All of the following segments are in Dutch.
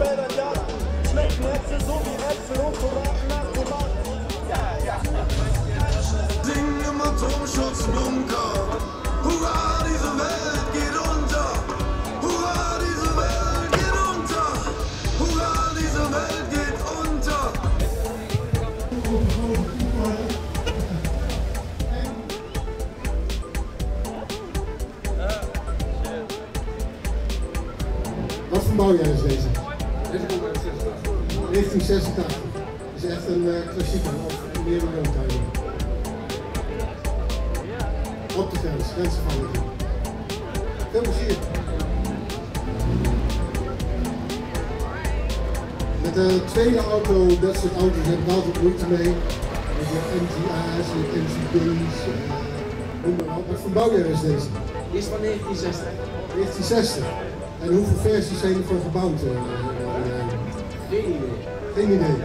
später das. Schmecken Äpfel so wie Äpfel und Tomaten nach Tomaten. Ja, ja. Singen im Atomschutzbunker. Hurra, diese Welt geht unter. Hurra, diese Welt geht unter. Hurra, diese Welt geht unter. Wat voor bouwjaar is deze? Richting 86. Het is echt een klassieker, of meer dan noodhuizen. Op de grens, grenzenvallen. Veel plezier. Met de tweede auto, dat soort auto's hebben we altijd moeite mee. Met de MTA's, de MTB's, noem maar op. Wat voor bouwjaar is deze? Die is van 1960. 1960. En hoeveel versies zijn ervan gebouwd? Geen idee. Geen idee.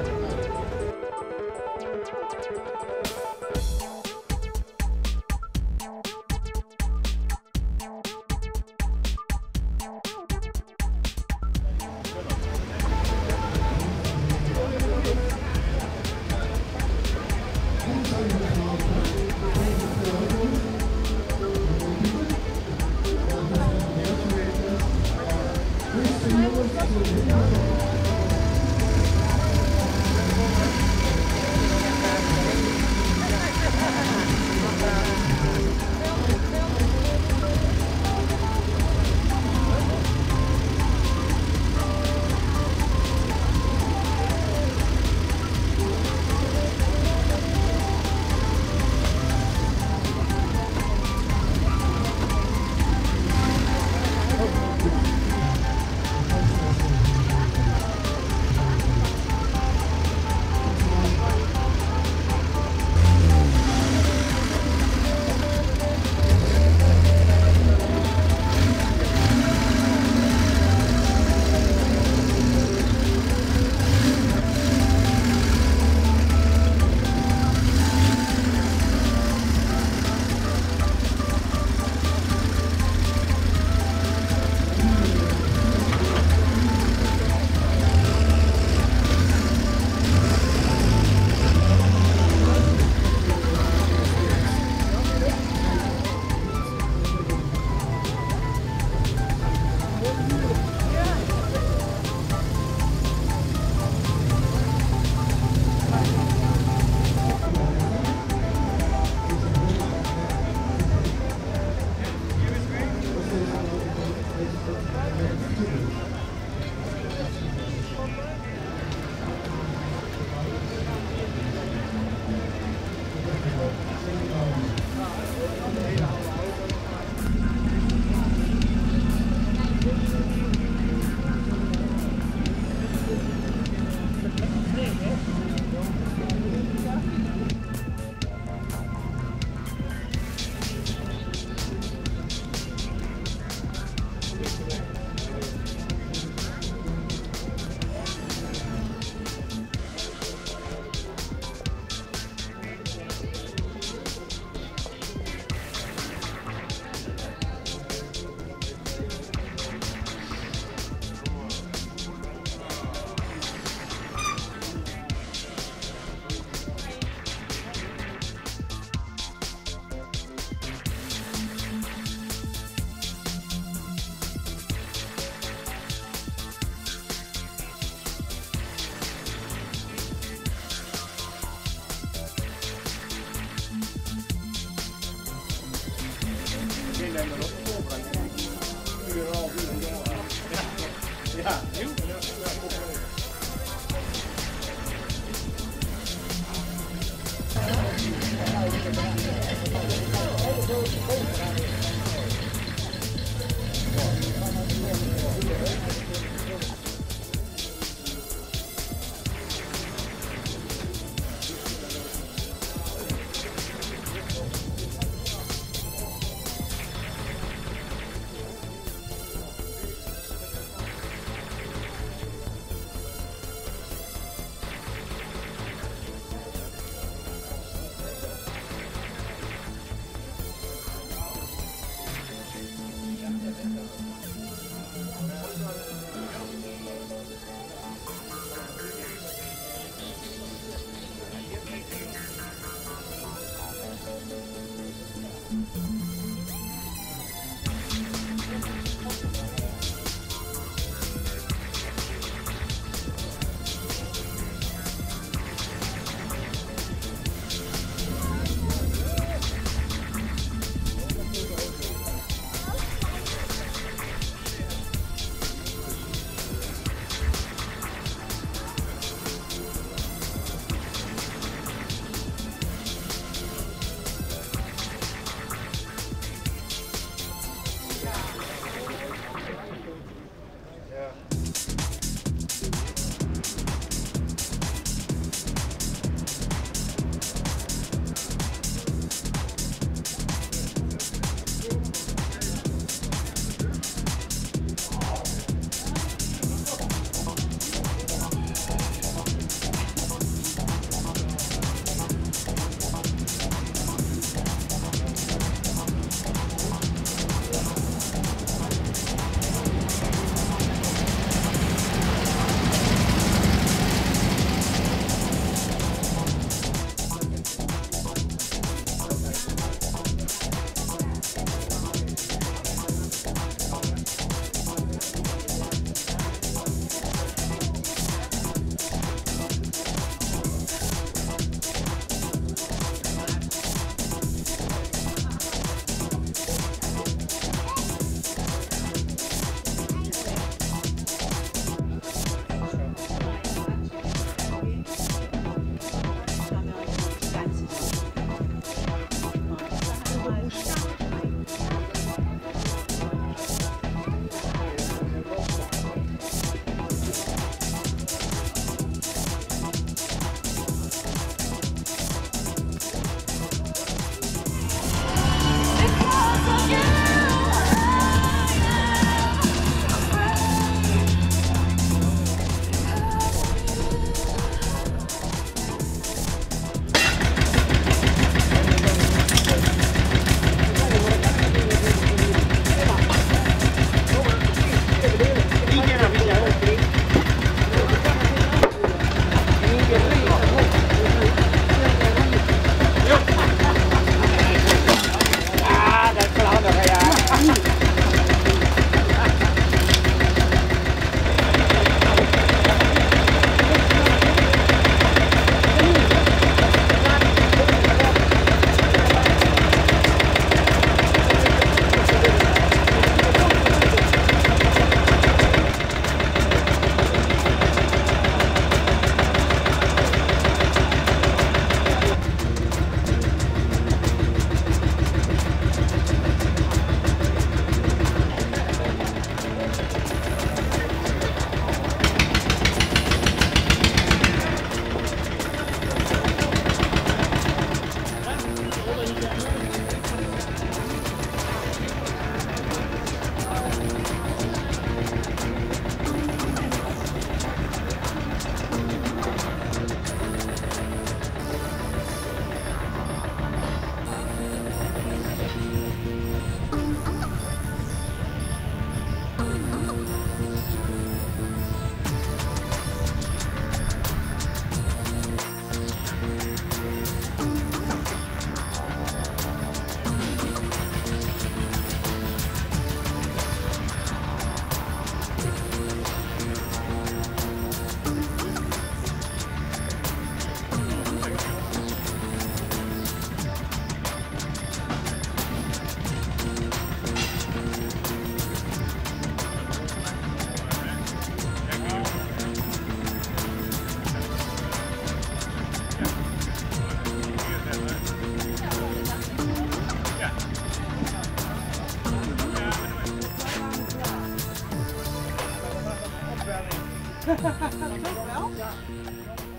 Dankjewel. Ja.